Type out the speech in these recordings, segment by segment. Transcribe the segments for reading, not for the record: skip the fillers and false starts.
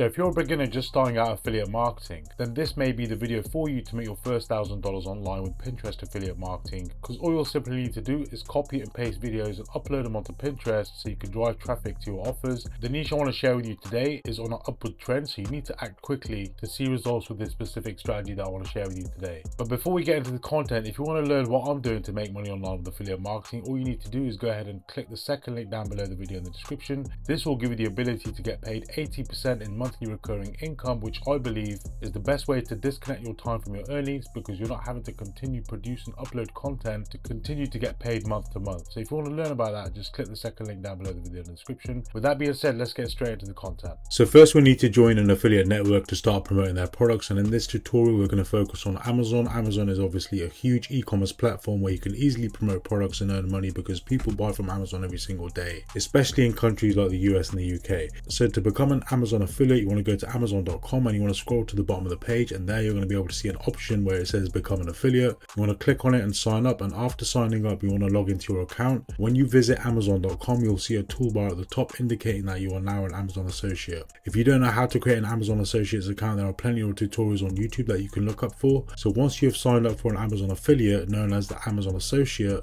So if you're a beginner just starting out affiliate marketing, then this may be the video for you to make your first $1,000 online with Pinterest affiliate marketing, because all you'll simply need to do is copy and paste videos and upload them onto Pinterest so you can drive traffic to your offers. The niche I want to share with you today is on an upward trend, so you need to act quickly to see results with this specific strategy that I want to share with you today. But before we get into the content, if you want to learn what I'm doing to make money online with affiliate marketing, all you need to do is go ahead and click the second link down below the video in the description. This will give you the ability to get paid 80% in monthly recurring income, which I believe is the best way to disconnect your time from your earnings, because you're not having to continue produce and upload content to continue to get paid month to month. So if you want to learn about that, just click the second link down below the video in the description. With that being said, let's get straight into the content. So first we need to join an affiliate network to start promoting their products, and in this tutorial we're going to focus on Amazon. Amazon is obviously a huge e-commerce platform where you can easily promote products and earn money because people buy from Amazon every single day, especially in countries like the US and the UK. So to become an Amazon affiliate, you want to go to Amazon.com and you want to scroll to the bottom of the page, and there you're going to be able to see an option where it says become an affiliate. You want to click on it and sign up, and after signing up you want to log into your account. When you visit Amazon.com, you'll see a toolbar at the top indicating that you are now an Amazon associate. If you don't know how to create an Amazon Associates account, there are plenty of tutorials on YouTube that you can look up for. So once you've signed up for an Amazon affiliate known as the Amazon Associate,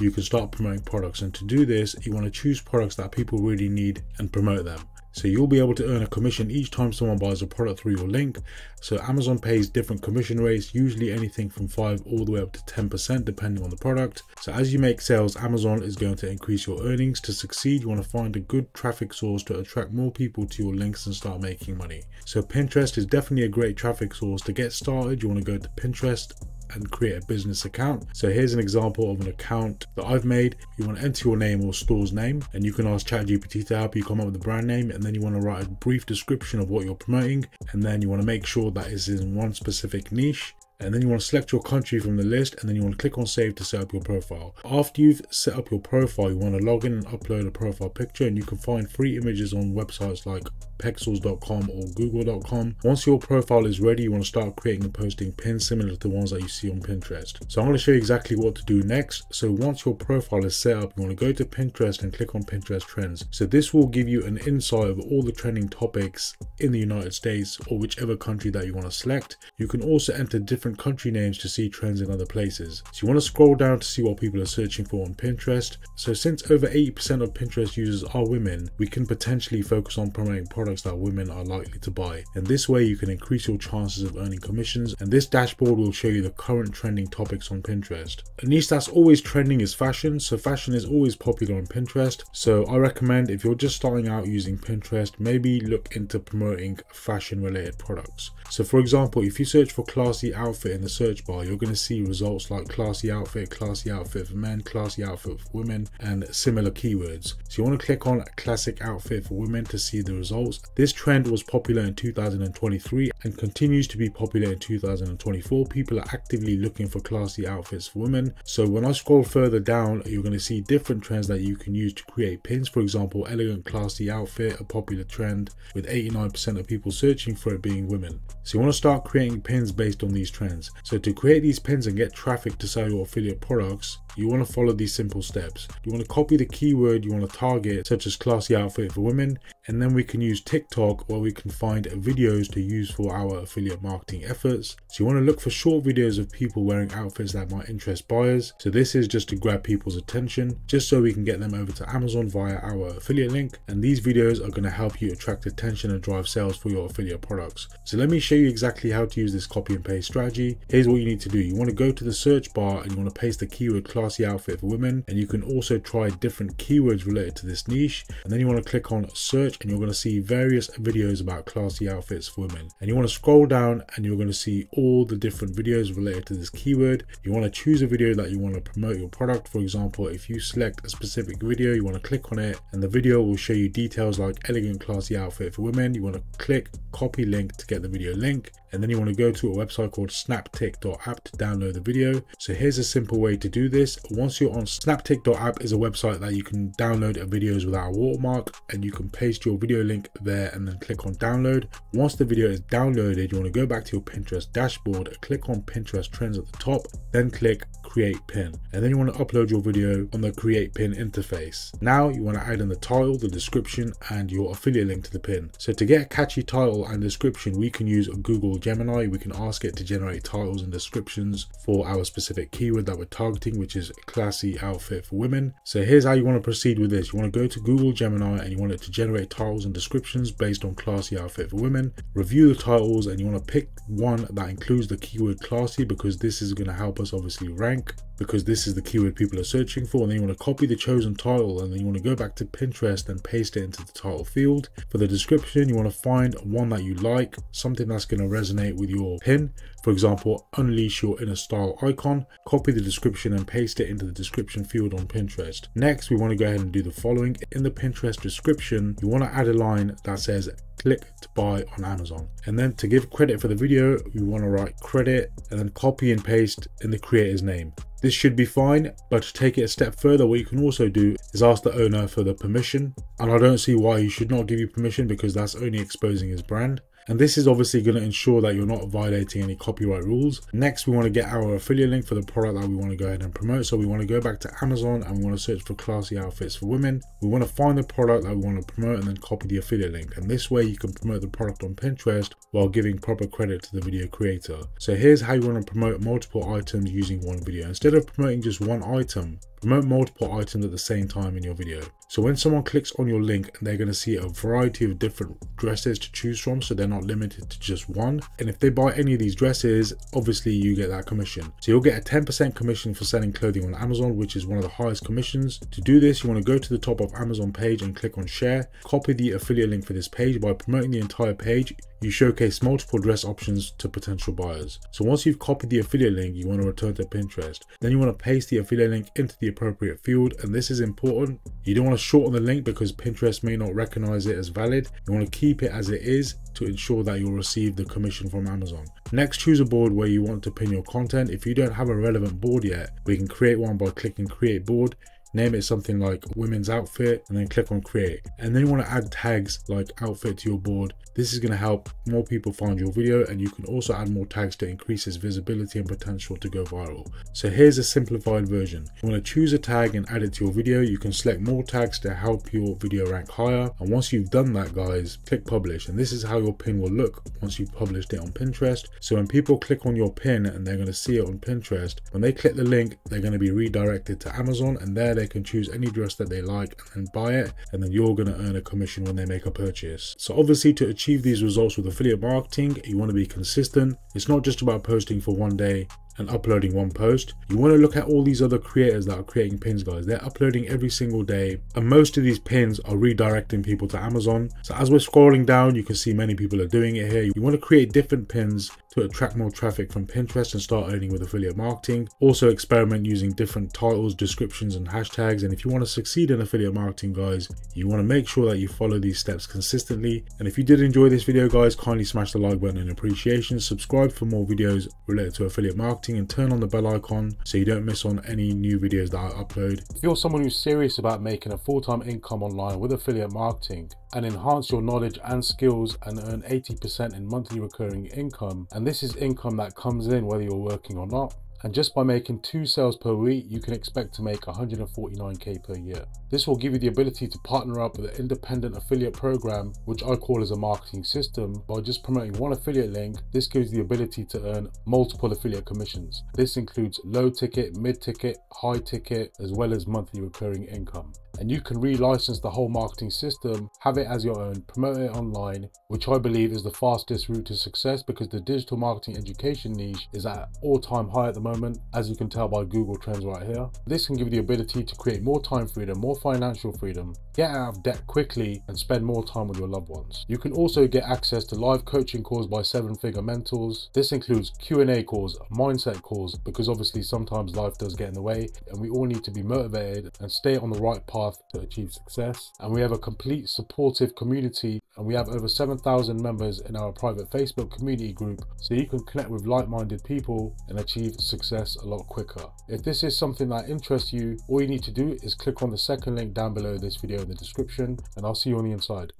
you can start promoting products, and to do this you want to choose products that people really need and promote them. So you'll be able to earn a commission each time someone buys a product through your link. So Amazon pays different commission rates, usually anything from 5% all the way up to 10% depending on the product. So as you make sales, Amazon is going to increase your earnings. To succeed, you want to find a good traffic source to attract more people to your links and start making money. So Pinterest is definitely a great traffic source. To get started, you want to go to Pinterest and create a business account. So here's an example of an account that I've made. You want to enter your name or store's name, and you can ask ChatGPT to help you come up with a brand name, and then you want to write a brief description of what you're promoting, and then you want to make sure that it's in one specific niche, and then you want to select your country from the list, and then you want to click on save to set up your profile. After you've set up your profile, you want to log in and upload a profile picture, and you can find free images on websites like pexels.com or google.com. Once your profile is ready, you want to start creating and posting pins similar to the ones that you see on Pinterest. So I'm going to show you exactly what to do next. So once your profile is set up, you want to go to Pinterest and click on Pinterest trends. So this will give you an insight of all the trending topics in the United States or whichever country that you want to select. You can also enter different country names to see trends in other places. So you want to scroll down to see what people are searching for on Pinterest. So since over 80% of Pinterest users are women, we can potentially focus on promoting products that women are likely to buy, and this way you can increase your chances of earning commissions. And this dashboard will show you the current trending topics on Pinterest. A niche that's always trending is fashion, so fashion is always popular on Pinterest. So I recommend, if you're just starting out using Pinterest, maybe look into promoting fashion related products. So for example, if you search for classy outfit in the search bar, you're going to see results like classy outfit for men, classy outfit for women, and similar keywords. So you want to click on classic outfit for women to see the results. This trend was popular in 2023 and continues to be popular in 2024. People are actively looking for classy outfits for women. So when I scroll further down, you're going to see different trends that you can use to create pins. For example, elegant classy outfit, a popular trend with 89% of people searching for it being women. So you want to start creating pins based on these trends. So to create these pins and get traffic to sell your affiliate products, you want to follow these simple steps. You want to copy the keyword you want to target, such as classy outfit for women, and then we can use TikTok, where we can find videos to use for our affiliate marketing efforts. So you want to look for short videos of people wearing outfits that might interest buyers. So this is just to grab people's attention, just so we can get them over to Amazon via our affiliate link, and these videos are going to help you attract attention and drive sales for your affiliate products. So let me show you exactly how to use this copy and paste strategy. Here's what you need to do. You want to go to the search bar and you want to paste the keyword classy outfit for women, and you can also try different keywords related to this niche, and then you want to click on search, and you're going to see various videos about classy outfits for women, and you want to scroll down and you're going to see all the different videos related to this keyword. You want to choose a video that you want to promote your product. For example, if you select a specific video, you want to click on it, and the video will show you details like elegant classy outfit for women. You want to click copy link to get the video link, and then you want to go to a website called Snaptik.app to download the video. So here's a simple way to do this. Once you're on Snaptik.app, is a website that you can download videos without a watermark, and you can paste your video link there and then click on download. Once the video is downloaded, you want to go back to your Pinterest dashboard, click on Pinterest trends at the top, then click create pin, and then you want to upload your video on the create pin interface. Now you want to add in the title, the description, and your affiliate link to the pin. So to get a catchy title title and description, we can use Google Gemini. We can ask it to generate titles and descriptions for our specific keyword that we're targeting, which is classy outfit for women. So here's how you want to proceed with this. You want to go to Google Gemini and you want it to generate titles and descriptions based on classy outfit for women. Review the titles and you want to pick one that includes the keyword classy, because this is going to help us obviously rank, because this is the keyword people are searching for. And then you want to copy the chosen title and then you want to go back to Pinterest and paste it into the title field. For the description, you want to find one that you like, something that's going to resonate with your pin. For example, unleash your inner style icon. Copy the description and paste it into the description field on Pinterest. Next, we want to go ahead and do the following. In the Pinterest description, you want to add a line that says, click to buy on Amazon. And then to give credit for the video, you want to write credit and then copy and paste in the creator's name. This should be fine, but to take it a step further, what you can also do is ask the owner for the permission. And I don't see why he should not give you permission, because that's only exposing his brand. And this is obviously going to ensure that you're not violating any copyright rules. Next, we want to get our affiliate link for the product that we want to go ahead and promote. So we want to go back to Amazon and we want to search for classy outfits for women. We want to find the product that we want to promote and then copy the affiliate link. And this way you can promote the product on Pinterest while giving proper credit to the video creator. So here's how you want to promote multiple items using one video. Instead of promoting just one item, promote multiple items at the same time in your video. So when someone clicks on your link, they're going to see a variety of different dresses to choose from, so they're not limited to just one. And if they buy any of these dresses, obviously you get that commission. So you'll get a 10% commission for selling clothing on Amazon, which is one of the highest commissions. To do this, you want to go to the top of Amazon page and click on share. Copy the affiliate link for this page. By promoting the entire page, you showcase multiple dress options to potential buyers. So once you've copied the affiliate link, you want to return to Pinterest. Then you want to paste the affiliate link into the appropriate field, and this is important. You don't want to shorten the link because Pinterest may not recognize it as valid. You want to keep it as it is to ensure that you'll receive the commission from Amazon. Next, choose a board where you want to pin your content. If you don't have a relevant board yet, we can create one by clicking create board. Name it something like women's outfit and then click on create. And then you want to add tags like outfit to your board. This is going to help more people find your video, and you can also add more tags to increase its visibility and potential to go viral. So here's a simplified version. You want to choose a tag and add it to your video. You can select more tags to help your video rank higher. And once you've done that, guys, click publish. And this is how your pin will look once you've published it on Pinterest. So when people click on your pin and they're going to see it on Pinterest, when they click the link, they're going to be redirected to Amazon, and there they can choose any dress that they like and buy it, and then you're going to earn a commission when they make a purchase. So obviously, to achieve these results with affiliate marketing, you want to be consistent. It's not just about posting for one day and uploading one post. You want to look at all these other creators that are creating pins, guys. They're uploading every single day, and most of these pins are redirecting people to Amazon. So as we're scrolling down, you can see many people are doing it here. You want to create different pins to attract more traffic from Pinterest and start earning with affiliate marketing. Also experiment using different titles, descriptions, and hashtags. And if you want to succeed in affiliate marketing, guys, you want to make sure that you follow these steps consistently. And if you did enjoy this video, guys, kindly smash the like button in appreciation. Subscribe for more videos related to affiliate marketing, and turn on the bell icon so you don't miss on any new videos that I upload. If you're someone who's serious about making a full-time income online with affiliate marketing and enhance your knowledge and skills and earn 80% in monthly recurring income, and this is income that comes in whether you're working or not, and just by making 2 sales per week, you can expect to make 149k per year. This will give you the ability to partner up with an independent affiliate program, which I call as a marketing system. By just promoting one affiliate link, this gives you the ability to earn multiple affiliate commissions. This includes low ticket, mid ticket, high ticket, as well as monthly recurring income. And you can relicense the whole marketing system, have it as your own, promote it online, which I believe is the fastest route to success, because the digital marketing education niche is at all-time high at the moment, as you can tell by Google Trends right here. This can give you the ability to create more time freedom, more financial freedom, get out of debt quickly, and spend more time with your loved ones. You can also get access to live coaching calls by 7-figure mentors. This includes Q&A calls, mindset calls, because obviously sometimes life does get in the way, and we all need to be motivated and stay on the right path to achieve success. And we have a complete supportive community, and we have over 7,000 members in our private Facebook community group, so you can connect with like-minded people and achieve success a lot quicker. If this is something that interests you, all you need to do is click on the second link down below this video in the description, and I'll see you on the inside.